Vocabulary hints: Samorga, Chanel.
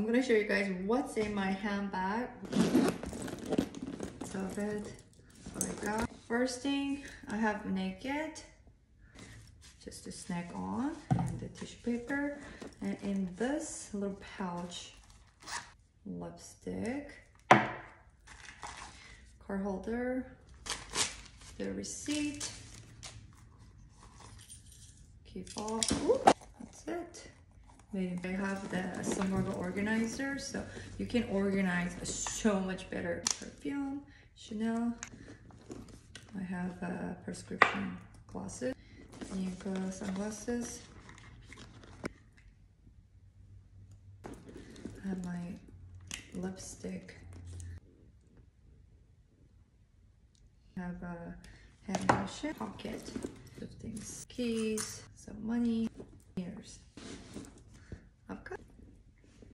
I'm gonna show you guys what's in my handbag. So that's what I got. First thing, I have naked, just a snack on, and the tissue paper, and in this little pouch, lipstick, card holder, the receipt, keep off. That's it. I have the Samorga organizer, so you can organize so much better. Perfume, Chanel. I have prescription glasses, Nika sunglasses. I have my lipstick. I have a hand pocket, things, keys, some money.